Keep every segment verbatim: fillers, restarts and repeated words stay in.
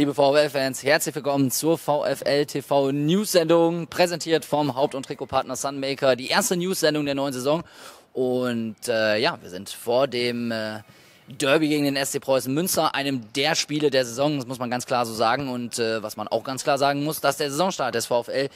Liebe VfL-Fans, herzlich willkommen zur VfL-T V-News-Sendung, präsentiert vom Haupt- und Trikotpartner Sunmaker, die erste News-Sendung der neuen Saison. Und äh, ja, wir sind vor dem äh, Derby gegen den S C Preußen Münster, einem der Spiele der Saison, das muss man ganz klar so sagen. Und äh, was man auch ganz klar sagen muss, dass der Saisonstart des VfL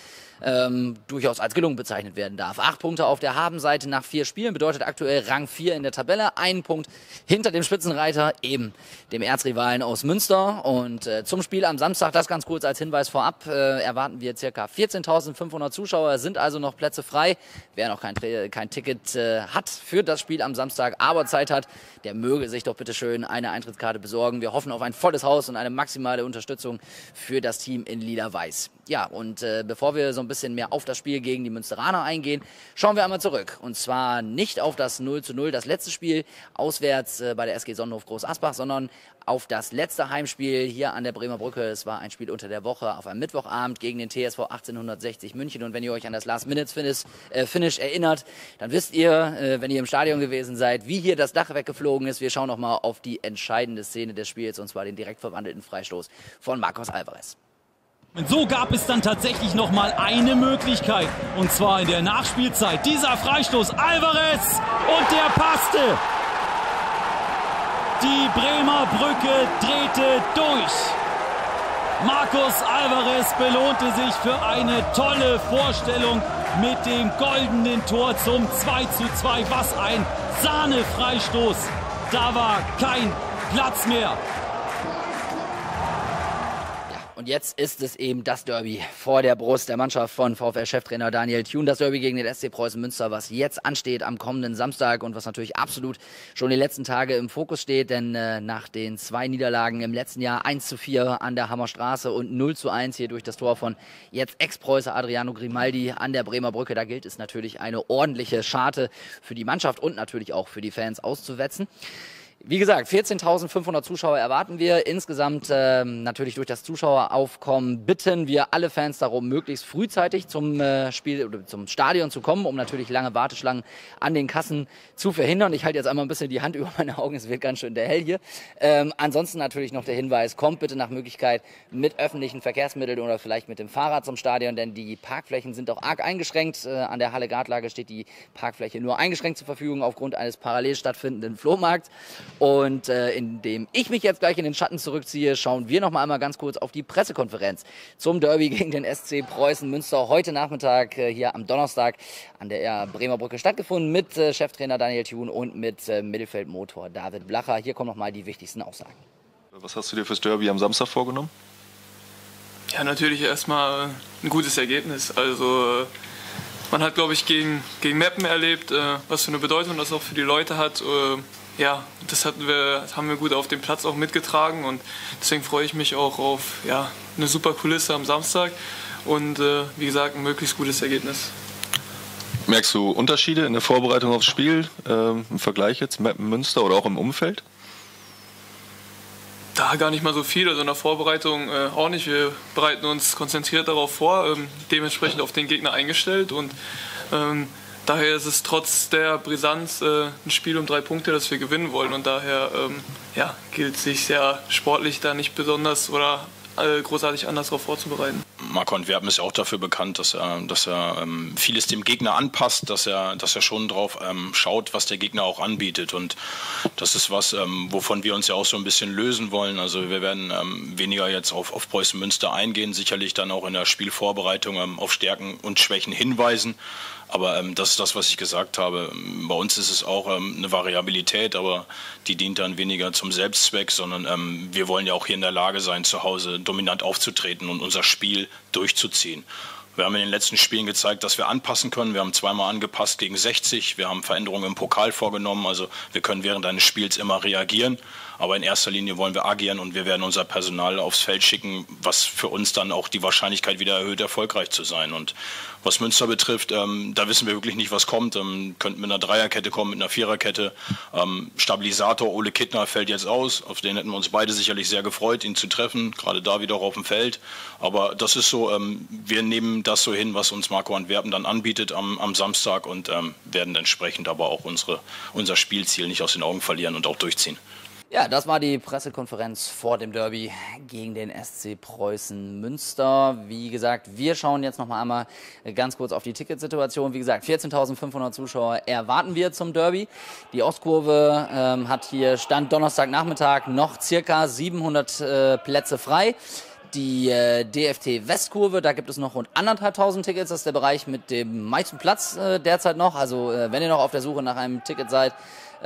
ähm, durchaus als gelungen bezeichnet werden darf. Acht Punkte auf der Habenseite nach vier Spielen bedeutet aktuell Rang vier in der Tabelle. Einen Punkt hinter dem Spitzenreiter, eben dem Erzrivalen aus Münster. Und äh, zum Spiel am Samstag, das ganz kurz als Hinweis vorab, äh, erwarten wir ca. vierzehntausendfünfhundert Zuschauer, sind also noch Plätze frei. Wer noch kein, kein Ticket äh, hat für das Spiel am Samstag, aber Zeit hat, der möge sich doch bitte schön eine Eintrittskarte besorgen. Wir hoffen auf ein volles Haus und eine maximale Unterstützung für das Team in Lila-Weiß. Ja, und äh, bevor wir so ein bisschen mehr auf das Spiel gegen die Münsteraner eingehen, schauen wir einmal zurück. Und zwar nicht auf das null zu null, das letzte Spiel auswärts äh, bei der S G Sonnenhof Groß-Asbach, sondern auf das letzte Heimspiel hier an der Bremer Brücke. Es war ein Spiel unter der Woche auf einem Mittwochabend gegen den T S V achtzehnhundertsechzig München. Und wenn ihr euch an das Last-Minute-Finish äh, Finish erinnert, dann wisst ihr, äh, wenn ihr im Stadion gewesen seid, wie hier das Dach weggeflogen ist. Wir schauen nochmal auf die entscheidende Szene des Spiels, und zwar den direkt verwandelten Freistoß von Marcos Alvarez. So gab es dann tatsächlich noch mal eine Möglichkeit, und zwar in der Nachspielzeit. Dieser Freistoß, Alvarez, und der passte. Die Bremer Brücke drehte durch. Marcos Alvarez belohnte sich für eine tolle Vorstellung mit dem goldenen Tor zum zwei zu zwei. Was ein Sahnefreistoß. Da war kein Platz mehr. Und jetzt ist es eben das Derby vor der Brust der Mannschaft von VfL-Cheftrainer Daniel Thun. Das Derby gegen den S C Preußen Münster, was jetzt ansteht am kommenden Samstag und was natürlich absolut schon die letzten Tage im Fokus steht. Denn äh, nach den zwei Niederlagen im letzten Jahr, eins zu vier an der Hammerstraße und null zu eins hier durch das Tor von jetzt Ex-Preußer Adriano Grimaldi an der Bremer Brücke, da gilt es natürlich, eine ordentliche Scharte für die Mannschaft und natürlich auch für die Fans auszuwetzen. Wie gesagt, vierzehntausendfünfhundert Zuschauer erwarten wir. Insgesamt ähm, natürlich durch das Zuschaueraufkommen bitten wir alle Fans darum, möglichst frühzeitig zum äh, Spiel oder zum Stadion zu kommen, um natürlich lange Warteschlangen an den Kassen zu verhindern. Ich halte jetzt einmal ein bisschen die Hand über meine Augen, es wird ganz schön der Hell hier. Ähm, ansonsten natürlich noch der Hinweis, kommt bitte nach Möglichkeit mit öffentlichen Verkehrsmitteln oder vielleicht mit dem Fahrrad zum Stadion, denn die Parkflächen sind auch arg eingeschränkt. Äh, an der Halle Gartlage steht die Parkfläche nur eingeschränkt zur Verfügung aufgrund eines parallel stattfindenden Flohmarkts. Und äh, indem ich mich jetzt gleich in den Schatten zurückziehe, schauen wir noch mal einmal ganz kurz auf die Pressekonferenz zum Derby gegen den S C Preußen Münster. Heute Nachmittag äh, hier am Donnerstag an der Bremer Brücke stattgefunden mit äh, Cheftrainer Daniel Thun und mit äh, Mittelfeldmotor David Blacher. Hier kommen noch mal die wichtigsten Aussagen. Was hast du dir fürs Derby am Samstag vorgenommen? Ja, natürlich erstmal ein gutes Ergebnis. Also man hat, glaube ich, gegen, gegen Meppen erlebt, äh, was für eine Bedeutung das auch für die Leute hat. Äh, Ja, das hatten wir, das haben wir gut auf dem Platz auch mitgetragen, und deswegen freue ich mich auch auf ja, eine super Kulisse am Samstag und äh, wie gesagt, ein möglichst gutes Ergebnis. Merkst du Unterschiede in der Vorbereitung aufs Spiel äh, im Vergleich jetzt mit Münster oder auch im Umfeld? Da gar nicht mal so viel, also in der Vorbereitung äh, auch nicht. Wir bereiten uns konzentriert darauf vor, ähm, dementsprechend auf den Gegner eingestellt, und ähm, daher ist es trotz der Brisanz äh, ein Spiel um drei Punkte, das wir gewinnen wollen. Und daher ähm, ja, gilt es sich ja sportlich da nicht besonders oder äh, großartig anders darauf vorzubereiten. Marco Antwerpen ist ja auch dafür bekannt, dass er, dass er ähm, vieles dem Gegner anpasst, dass er, dass er schon drauf ähm, schaut, was der Gegner auch anbietet. Und das ist was, ähm, wovon wir uns ja auch so ein bisschen lösen wollen. Also wir werden ähm, weniger jetzt auf, auf Preußen Münster eingehen, sicherlich dann auch in der Spielvorbereitung ähm, auf Stärken und Schwächen hinweisen. Aber ähm, das ist das, was ich gesagt habe. Bei uns ist es auch ähm, eine Variabilität, aber die dient dann weniger zum Selbstzweck, sondern ähm, wir wollen ja auch hier in der Lage sein, zu Hause dominant aufzutreten und unser Spiel durchzuziehen. Wir haben in den letzten Spielen gezeigt, dass wir anpassen können. Wir haben zweimal angepasst gegen sechzig. Wir haben Veränderungen im Pokal vorgenommen. Also wir können während eines Spiels immer reagieren. Aber in erster Linie wollen wir agieren, und wir werden unser Personal aufs Feld schicken, was für uns dann auch die Wahrscheinlichkeit wieder erhöht, erfolgreich zu sein. Und was Münster betrifft, ähm, da wissen wir wirklich nicht, was kommt. Ähm, könnten mit einer Dreierkette kommen, mit einer Viererkette. Ähm, Stabilisator Ole Kittner fällt jetzt aus. Auf den hätten wir uns beide sicherlich sehr gefreut, ihn zu treffen. Gerade da wieder auf dem Feld. Aber das ist so, ähm, wir nehmen das so hin, was uns Marco Antwerpen dann anbietet am, am Samstag, und ähm, werden entsprechend aber auch unsere, unser Spielziel nicht aus den Augen verlieren und auch durchziehen. Ja, das war die Pressekonferenz vor dem Derby gegen den S C Preußen Münster. Wie gesagt, wir schauen jetzt noch mal einmal ganz kurz auf die Ticketsituation. Wie gesagt, vierzehntausendfünfhundert Zuschauer erwarten wir zum Derby. Die Ostkurve ähm, hat hier Stand Donnerstagnachmittag noch circa siebenhundert äh, Plätze frei. Die äh, D F T Westkurve, da gibt es noch rund anderthalbtausend Tickets. Das ist der Bereich mit dem meisten Platz äh, derzeit noch. Also äh, wenn ihr noch auf der Suche nach einem Ticket seid,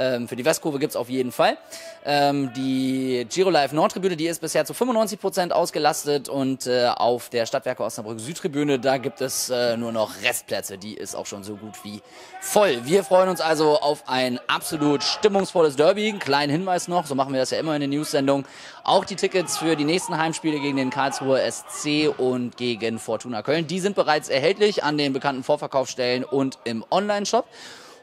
Ähm, für die Westkurve gibt es auf jeden Fall. Ähm, die Girolife Nordtribüne, die ist bisher zu fünfundneunzig Prozent ausgelastet, und äh, auf der Stadtwerke Osnabrück Südtribüne, da gibt es äh, nur noch Restplätze. Die ist auch schon so gut wie voll. Wir freuen uns also auf ein absolut stimmungsvolles Derby. Einen kleinen Hinweis noch, so machen wir das ja immer in den News-Sendungen. Auch die Tickets für die nächsten Heimspiele gegen den Karlsruher S C und gegen Fortuna Köln, die sind bereits erhältlich an den bekannten Vorverkaufsstellen und im Online-Shop.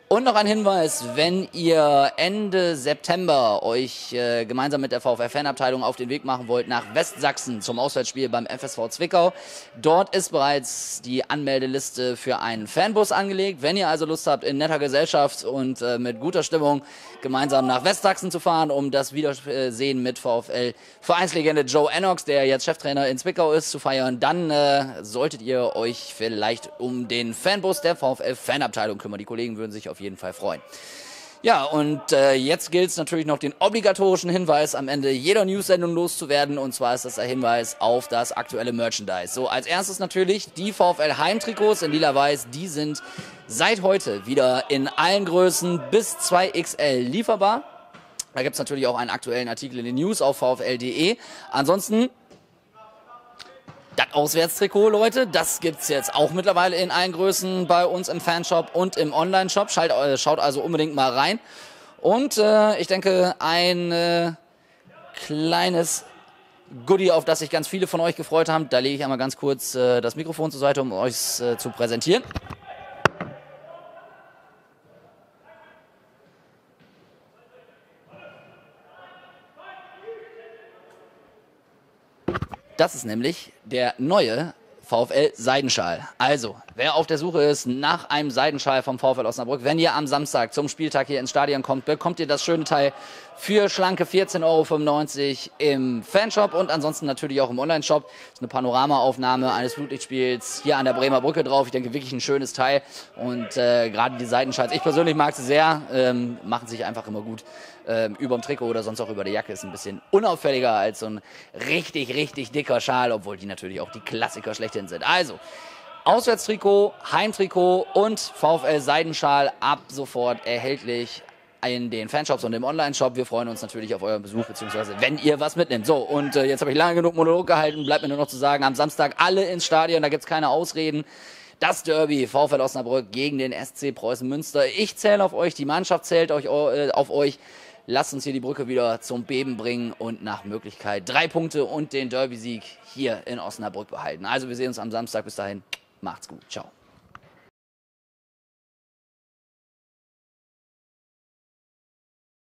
Und noch ein Hinweis, wenn ihr Ende September euch äh, gemeinsam mit der VfL-Fanabteilung auf den Weg machen wollt nach Westsachsen zum Auswärtsspiel beim F S V Zwickau, dort ist bereits die Anmeldeliste für einen Fanbus angelegt. Wenn ihr also Lust habt, in netter Gesellschaft und äh, mit guter Stimmung gemeinsam nach Westsachsen zu fahren, um das Wiedersehen mit VfL-Vereinslegende Joe Enox, der jetzt Cheftrainer in Zwickau ist, zu feiern, dann äh, solltet ihr euch vielleicht um den Fanbus der VfL-Fanabteilung kümmern. Die Kollegen würden sich auf auf jeden Fall freuen. Ja, und äh, jetzt gilt es natürlich noch, den obligatorischen Hinweis am Ende jeder News-Sendung loszuwerden. Und zwar ist das der Hinweis auf das aktuelle Merchandise. So, als erstes natürlich die VfL-Heimtrikots in lila-weiß. Die sind seit heute wieder in allen Größen bis zwei X L lieferbar. Da gibt es natürlich auch einen aktuellen Artikel in den News auf VfL punkt de. Ansonsten das Auswärtstrikot, Leute, das gibt's jetzt auch mittlerweile in allen Größen bei uns im Fanshop und im Online-Shop. Schaut also unbedingt mal rein. Und äh, ich denke, ein äh, kleines Goodie, auf das sich ganz viele von euch gefreut haben. Da lege ich einmal ganz kurz äh, das Mikrofon zur Seite, um euch äh, zu präsentieren. Das ist nämlich der neue VfL-Seidenschal. Also, wer auf der Suche ist nach einem Seidenschal vom VfL Osnabrück, wenn ihr am Samstag zum Spieltag hier ins Stadion kommt, bekommt ihr das schöne Teil für schlanke vierzehn Euro fünfundneunzig im Fanshop und ansonsten natürlich auch im Onlineshop. Das ist eine Panoramaaufnahme eines Flutlichtspiels hier an der Bremer Brücke drauf. Ich denke, wirklich ein schönes Teil, und äh, gerade die Seidenschals, ich persönlich mag sie sehr, ähm, machen sich einfach immer gut. Ähm, über dem Trikot oder sonst auch über der Jacke, ist ein bisschen unauffälliger als so ein richtig, richtig dicker Schal, obwohl die natürlich auch die Klassiker schlechthin sind. Also, Auswärtstrikot, Heimtrikot und VfL-Seidenschal ab sofort erhältlich in den Fanshops und im Online-Shop. Wir freuen uns natürlich auf euren Besuch, beziehungsweise wenn ihr was mitnimmt. So, und äh, jetzt habe ich lange genug Monolog gehalten, bleibt mir nur noch zu sagen, am Samstag alle ins Stadion, da gibt es keine Ausreden. Das Derby, VfL Osnabrück gegen den S C Preußen Münster. Ich zähle auf euch, die Mannschaft zählt euch, äh, auf euch. Lasst uns hier die Brücke wieder zum Beben bringen und nach Möglichkeit drei Punkte und den Derby-Sieg hier in Osnabrück behalten. Also wir sehen uns am Samstag. Bis dahin, macht's gut. Ciao.